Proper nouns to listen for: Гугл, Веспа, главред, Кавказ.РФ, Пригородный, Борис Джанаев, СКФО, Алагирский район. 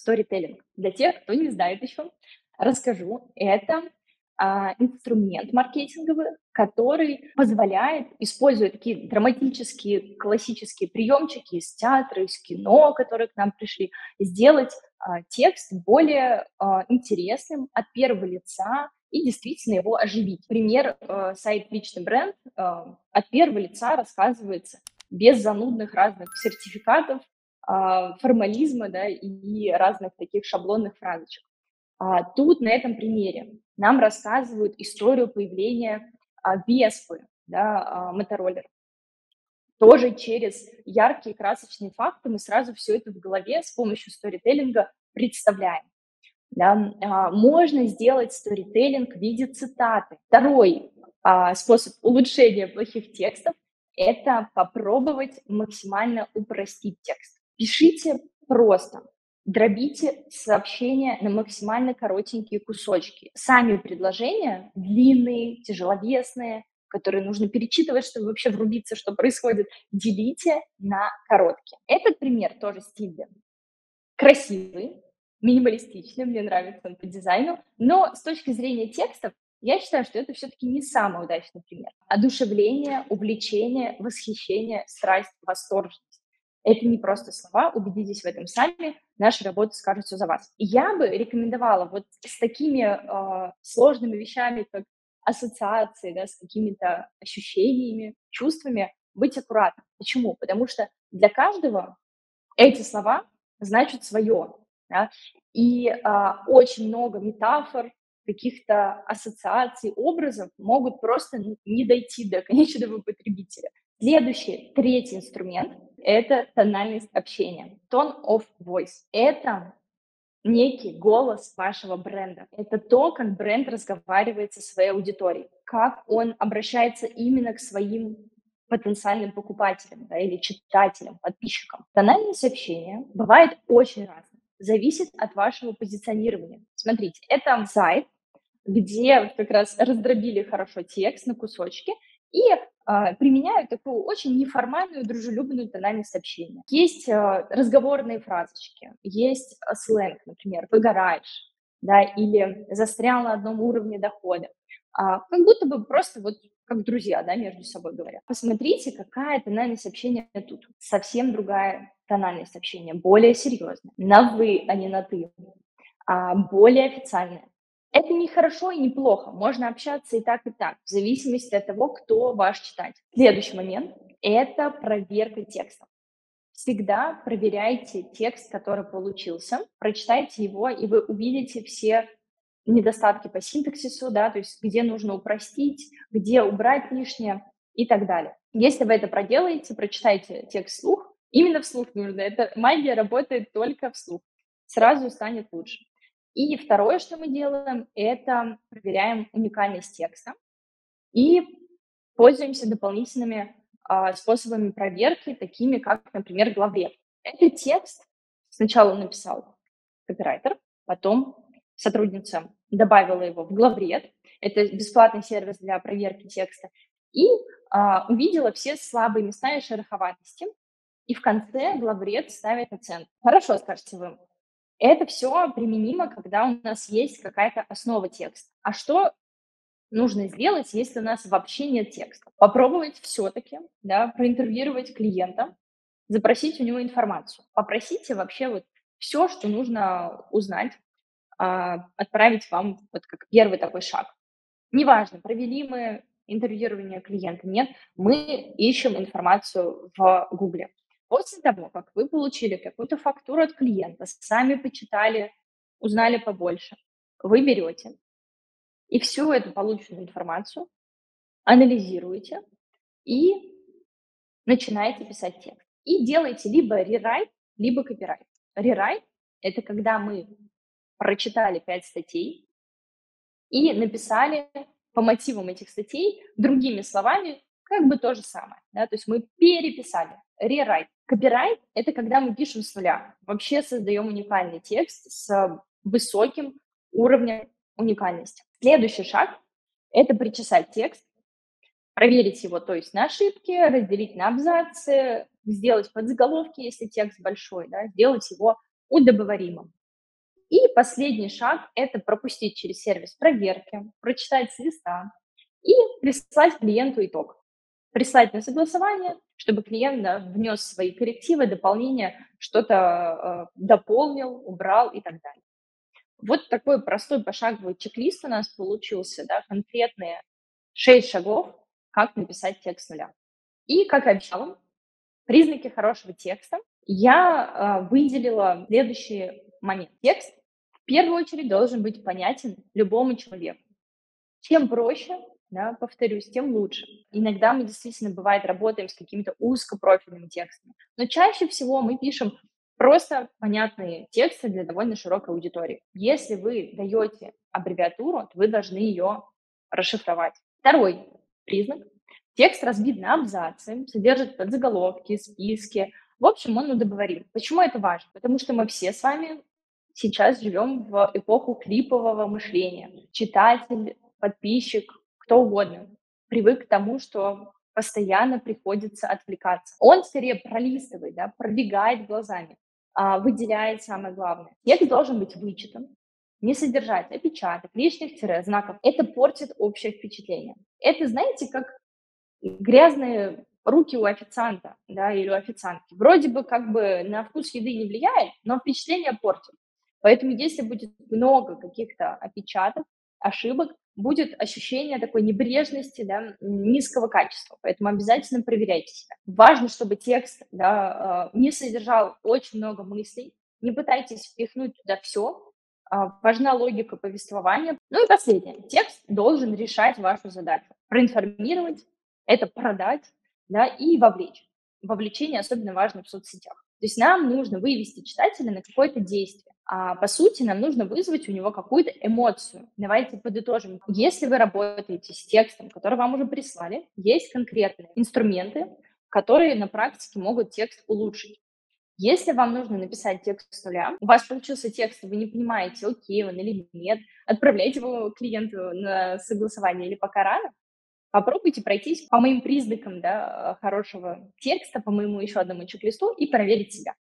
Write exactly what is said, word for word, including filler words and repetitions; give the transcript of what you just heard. Сторителлинг. Для тех, кто не знает еще, расскажу. Это а, инструмент маркетинговый, который позволяет, используя такие драматические, классические приемчики из театра, из кино, которые к нам пришли, сделать а, текст более а, интересным от первого лица и действительно его оживить. Пример, а, сайт «Личный бренд» а, от первого лица рассказывается без занудных разных сертификатов, формализма, да, и разных таких шаблонных фразочек. А тут на этом примере нам рассказывают историю появления а, Веспы, да, а, мотороллера. Тоже через яркие красочные факты мы сразу все это в голове с помощью сторителлинга представляем. Да. А, можно сделать сторителлинг в виде цитаты. Второй а, способ улучшения плохих текстов – это попробовать максимально упростить текст. Пишите просто, дробите сообщения на максимально коротенькие кусочки. Сами предложения длинные, тяжеловесные, которые нужно перечитывать, чтобы вообще врубиться, что происходит, делите на короткие. Этот пример тоже стильный, красивый, минималистичный, мне нравится он по дизайну, но с точки зрения текстов я считаю, что это все-таки не самый удачный пример. Одушевление, увлечение, восхищение, страсть, восторженность. Это не просто слова, убедитесь в этом сами, наша работа скажет все за вас. И я бы рекомендовала вот с такими э, сложными вещами, как ассоциации, да, с какими-то ощущениями, чувствами, быть аккуратным. Почему? Потому что для каждого эти слова значат свое. Да? И э, очень много метафор, каких-то ассоциаций, образов могут просто не дойти до конечного потребителя. Следующий, третий инструмент – это тональность общения, tone of voice. Это некий голос вашего бренда. Это то, как бренд разговаривает со своей аудиторией, как он обращается именно к своим потенциальным покупателям, да, или читателям, подписчикам. Тональность общения бывает очень разной, зависит от вашего позиционирования. Смотрите, это сайт, где как раз раздробили хорошо текст на кусочки, и э, применяют такую очень неформальную, дружелюбную тональность общения. Есть э, разговорные фразочки, есть сленг, например, «выгораешь», да, или «застрял на одном уровне дохода». А, как будто бы просто вот как друзья, да, между собой говорят. Посмотрите, какая тональность общения тут. Совсем другая тональность общения, более серьезная. На «вы», а не на «ты», а, более официальная. Это не хорошо и не плохо, можно общаться и так, и так, в зависимости от того, кто ваш читатель. Следующий момент – это проверка текста. Всегда проверяйте текст, который получился, прочитайте его, и вы увидите все недостатки по синтаксису, да, то есть где нужно упростить, где убрать лишнее и так далее. Если вы это проделаете, прочитайте текст вслух, именно вслух нужно, эта магия работает только вслух, сразу станет лучше. И второе, что мы делаем, это проверяем уникальность текста и пользуемся дополнительными а, способами проверки, такими как, например, главред. Этот текст сначала написал копирайтер, потом сотрудница добавила его в главред, это бесплатный сервис для проверки текста, и а, увидела все слабые места и шероховатости, и в конце главред ставит оценку. Хорошо, скажете вы. Это все применимо, когда у нас есть какая-то основа текста. А что нужно сделать, если у нас вообще нет текста? Попробовать все-таки, да, проинтервьюировать клиента, запросить у него информацию. Попросите вообще вот все, что нужно узнать, отправить вам вот как первый такой шаг. Неважно, провели мы интервьюирование клиента, нет, мы ищем информацию в Гугле. После того, как вы получили какую-то фактуру от клиента, сами почитали, узнали побольше, вы берете и всю эту полученную информацию анализируете и начинаете писать текст. И делаете либо рерайт, либо копирайт. Рерайт – это когда мы прочитали пять статей и написали по мотивам этих статей другими словами как бы то же самое. Да? То есть мы переписали. Рерайт. Копирайт – это когда мы пишем с нуля. Вообще создаем уникальный текст с высоким уровнем уникальности. Следующий шаг – это причесать текст, проверить его, то есть на ошибки, разделить на абзацы, сделать подзаголовки, если текст большой, да, сделать его удобоваримым. И последний шаг – это пропустить через сервис проверки, прочитать с листа и прислать клиенту итог. Прислать на согласование, чтобы клиент внес свои коррективы, дополнения, что-то дополнил, убрал и так далее. Вот такой простой пошаговый чек-лист у нас получился, да, конкретные шесть шагов, как написать текст с нуля. И, как обещала, признаки хорошего текста я выделила следующий момент. Текст в первую очередь должен быть понятен любому человеку. Чем проще, да, повторюсь, тем лучше. Иногда мы действительно, бывает, работаем с какими-то узкопрофильными текстами, но чаще всего мы пишем просто понятные тексты для довольно широкой аудитории. Если вы даете аббревиатуру, то вы должны ее расшифровать. Второй признак. Текст разбит на абзацы, содержит подзаголовки, списки. В общем, он удобоварим. Почему это важно? Потому что мы все с вами сейчас живем в эпоху клипового мышления. Читатель, подписчик, кто угодно привык к тому, что постоянно приходится отвлекаться. Он скорее пролистывает, да, пробегает глазами, выделяет самое главное. Текст должен быть вычитан, не содержать опечаток, лишних тире, знаков. Это портит общее впечатление. Это, знаете, как грязные руки у официанта, да, или у официантки. Вроде бы как бы на вкус еды не влияет, но впечатление портит. Поэтому если будет много каких-то опечаток, ошибок, будет ощущение такой небрежности, да, низкого качества. Поэтому обязательно проверяйте себя. Важно, чтобы текст, да, не содержал очень много мыслей. Не пытайтесь впихнуть туда все. Важна логика повествования. Ну и последнее. Текст должен решать вашу задачу. Проинформировать, это продать, да, и вовлечь. Вовлечение особенно важно в соцсетях. То есть нам нужно вывести читателя на какое-то действие. А по сути, нам нужно вызвать у него какую-то эмоцию. Давайте подытожим. Если вы работаете с текстом, который вам уже прислали, есть конкретные инструменты, которые на практике могут текст улучшить. Если вам нужно написать текст с нуля, у вас получился текст, вы не понимаете, окей он или нет, отправляйте его клиенту на согласование или пока рано, попробуйте пройтись по моим признакам, да, хорошего текста, по моему еще одному чек-листу и проверить себя.